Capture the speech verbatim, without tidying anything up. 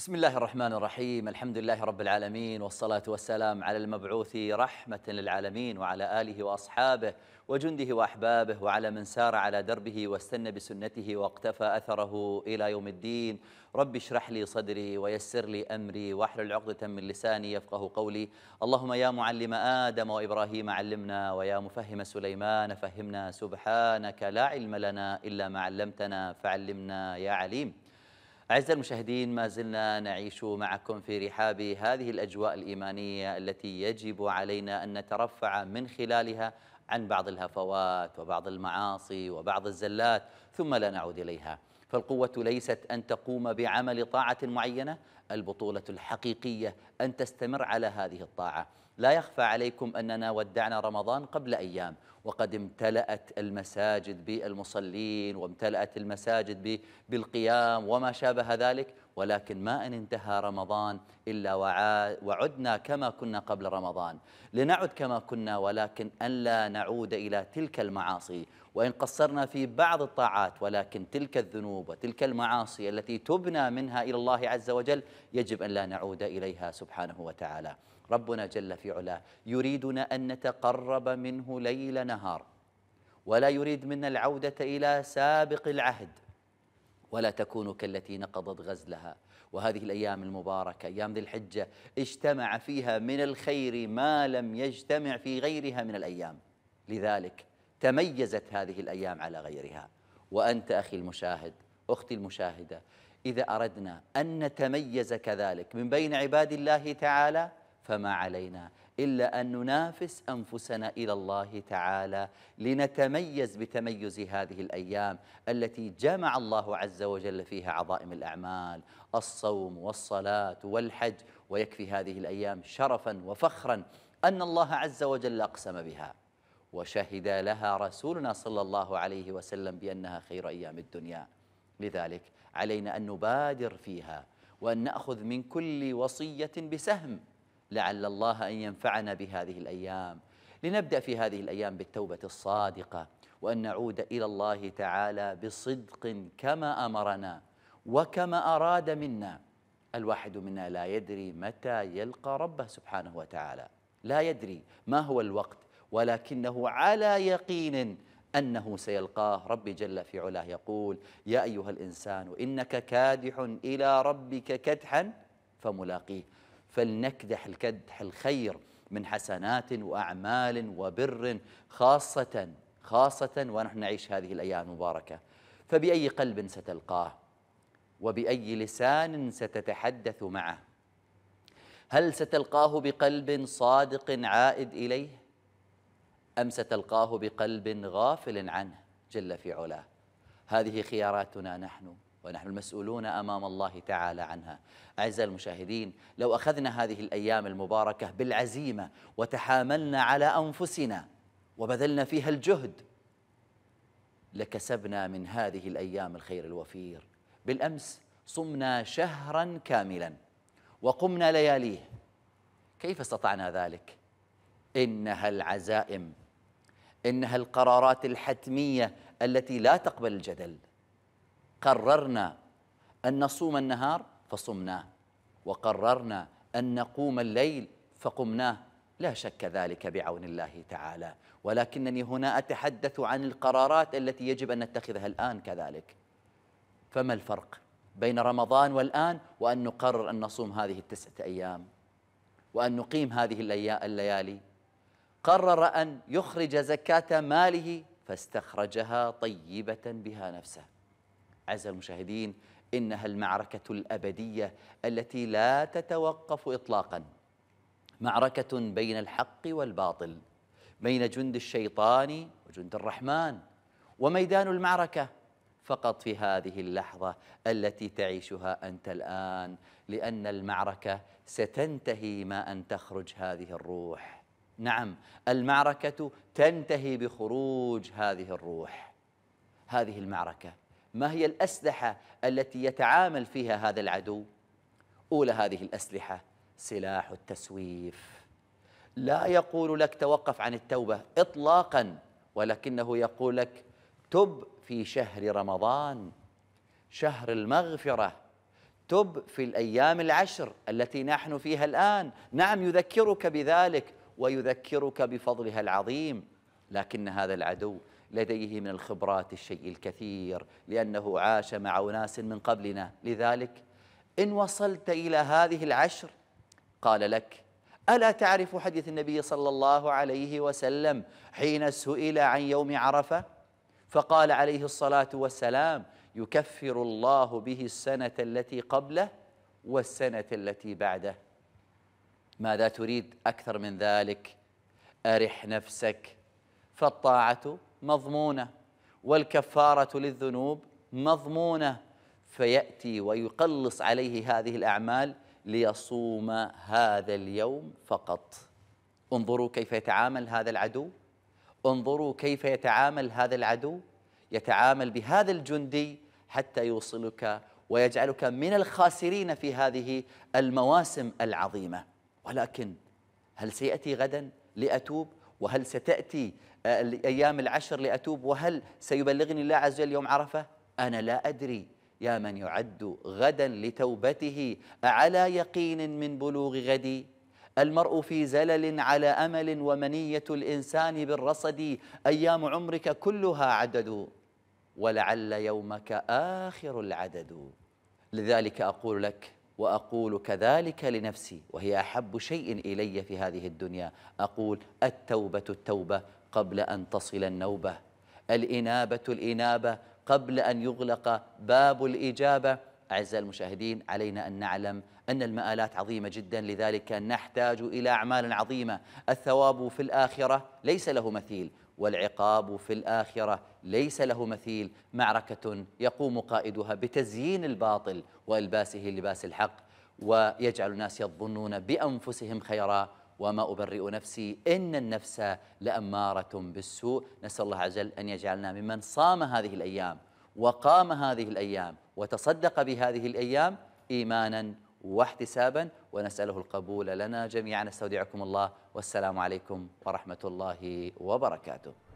بسم الله الرحمن الرحيم، الحمد لله رب العالمين، والصلاة والسلام على المبعوث رحمة للعالمين وعلى آله وأصحابه وجنده وأحبابه وعلى من سار على دربه واستنى بسنته واقتفى أثره إلى يوم الدين. رب اشرح لي صدري ويسر لي أمري واحلل عقدة من لساني يفقه قولي. اللهم يا معلم آدم وإبراهيم علمنا ويا مفهم سليمان فهمنا، سبحانك لا علم لنا إلا ما علمتنا فعلمنا يا عليم. أعزائي المشاهدين، ما زلنا نعيش معكم في رحاب هذه الأجواء الإيمانية التي يجب علينا أن نترفع من خلالها عن بعض الهفوات وبعض المعاصي وبعض الزلات ثم لا نعود إليها. فالقوة ليست أن تقوم بعمل طاعة معينة، البطولة الحقيقية أن تستمر على هذه الطاعة. لا يخفى عليكم أننا ودعنا رمضان قبل أيام، وقد امتلأت المساجد بالمصلين وامتلأت المساجد بالقيام وما شابه ذلك، ولكن ما أن انتهى رمضان إلا وعدنا كما كنا قبل رمضان. لنعد كما كنا، ولكن أن لا نعود إلى تلك المعاصي، وإن قصرنا في بعض الطاعات ولكن تلك الذنوب وتلك المعاصي التي تبنى منها إلى الله عز وجل يجب أن لا نعود إليها سبحانه وتعالى. ربنا جل في علاه يريدنا أن نتقرب منه ليل نهار، ولا يريد منا العودة إلى سابق العهد. ولا تكونوا كالتي نقضت غزلها. وهذه الأيام المباركة أيام ذي الحجة اجتمع فيها من الخير ما لم يجتمع في غيرها من الأيام، لذلك تميزت هذه الأيام على غيرها. وأنت أخي المشاهد، أختي المشاهدة، إذا أردنا أن نتميز كذلك من بين عباد الله تعالى فما علينا إلا أن ننافس أنفسنا إلى الله تعالى لنتميز بتميز هذه الأيام التي جمع الله عز وجل فيها عظائم الأعمال، الصوم والصلاة والحج. ويكفي هذه الأيام شرفا وفخرا أن الله عز وجل أقسم بها، وشهد لها رسولنا صلى الله عليه وسلم بأنها خير أيام الدنيا. لذلك علينا أن نبادر فيها وأن نأخذ من كل وصية بسهم، لعل الله أن ينفعنا بهذه الأيام. لنبدأ في هذه الأيام بالتوبة الصادقة، وأن نعود إلى الله تعالى بصدق كما أمرنا وكما أراد منا. الواحد منا لا يدري متى يلقى ربه سبحانه وتعالى، لا يدري ما هو الوقت، ولكنه على يقين أنه سيلقاه. ربي جل في علاه يقول: يا أيها الإنسان إنك كادح إلى ربك كدحا فملاقيه، فلنكدح الكدح الخير من حسنات وأعمال وبر، خاصة خاصة ونحن نعيش هذه الأيام المباركة. فبأي قلب ستلقاه؟ وبأي لسان ستتحدث معه؟ هل ستلقاه بقلب صادق عائد إليه؟ أم ستلقاه بقلب غافل عنه جل في علاه؟ هذه خياراتنا نحن، ونحن المسؤولون أمام الله تعالى عنها. أعزائي المشاهدين، لو أخذنا هذه الأيام المباركة بالعزيمة وتحاملنا على أنفسنا وبذلنا فيها الجهد لكسبنا من هذه الأيام الخير الوفير. بالأمس صمنا شهرا كاملا وقمنا لياليه، كيف استطعنا ذلك؟ إنها العزائم، إنها القرارات الحتمية التي لا تقبل الجدل. قررنا أن نصوم النهار فصمناه، وقررنا أن نقوم الليل فقمناه، لا شك ذلك بعون الله تعالى. ولكنني هنا أتحدث عن القرارات التي يجب أن نتخذها الآن كذلك. فما الفرق بين رمضان والآن وأن نقرر أن نصوم هذه التسعة أيام وأن نقيم هذه الليالي؟ قرر أن يخرج زكاة ماله فاستخرجها طيبة بها نفسه. أعزائي المشاهدين، إنها المعركة الأبدية التي لا تتوقف إطلاقا، معركة بين الحق والباطل، بين جند الشيطان وجند الرحمن، وميدان المعركة فقط في هذه اللحظة التي تعيشها أنت الآن، لأن المعركة ستنتهي ما أن تخرج هذه الروح. نعم، المعركة تنتهي بخروج هذه الروح. هذه المعركة ما هي الأسلحة التي يتعامل فيها هذا العدو؟ أولى هذه الأسلحة سلاح التسويف. لا يقول لك توقف عن التوبة إطلاقا، ولكنه يقول لك تب في شهر رمضان، شهر المغفرة، اكتب في الأيام العشر التي نحن فيها الآن. نعم يذكرك بذلك ويذكرك بفضلها العظيم، لكن هذا العدو لديه من الخبرات الشيء الكثير، لأنه عاش مع أناس من قبلنا. لذلك إن وصلت إلى هذه العشر قال لك: ألا تعرف حديث النبي صلى الله عليه وسلم حين سئل عن يوم عرفة فقال عليه الصلاة والسلام: يكفر الله به السنة التي قبله والسنة التي بعده. ماذا تريد أكثر من ذلك؟ أرح نفسك، فالطاعة مضمونة والكفارة للذنوب مضمونة، فيأتي ويقلص عليه هذه الأعمال ليصوم هذا اليوم فقط. انظروا كيف يتعامل هذا العدو، انظروا كيف يتعامل هذا العدو، يتعامل بهذا الجندي حتى يوصلك ويجعلك من الخاسرين في هذه المواسم العظيمة. ولكن هل سيأتي غدا لأتوب؟ وهل ستأتي الأيام العشر لأتوب؟ وهل سيبلغني الله عز وجل يوم عرفة؟ أنا لا أدري. يا من يعد غدا لتوبته، أعلى يقين من بلوغ غدي؟ المرء في زلل على أمل، ومنية الإنسان بالرصد. أيام عمرك كلها عدد، ولعل يومك آخر العدد. لذلك أقول لك وأقول كذلك لنفسي، وهي أحب شيء إلي في هذه الدنيا، أقول: التوبة التوبة قبل أن تصل النوبة، الإنابة الإنابة قبل أن يغلق باب الإجابة. أعزائي المشاهدين، علينا أن نعلم أن المآلات عظيمة جدا، لذلك نحتاج إلى أعمال عظيمة. الثواب في الآخرة ليس له مثيل، والعقاب في الآخرة ليس له مثيل. معركة يقوم قائدها بتزيين الباطل وإلباسه لباس الحق، ويجعل الناس يظنون بأنفسهم خيرا. وما أبرئ نفسي، إن النفس لأمارة بالسوء. نسأل الله عز وجل أن يجعلنا ممن صام هذه الأيام وقام هذه الأيام وتصدق بهذه الأيام إيمانا واحتسابا، ونسأله القبول لنا جميعا. استودعكم الله، والسلام عليكم ورحمة الله وبركاته.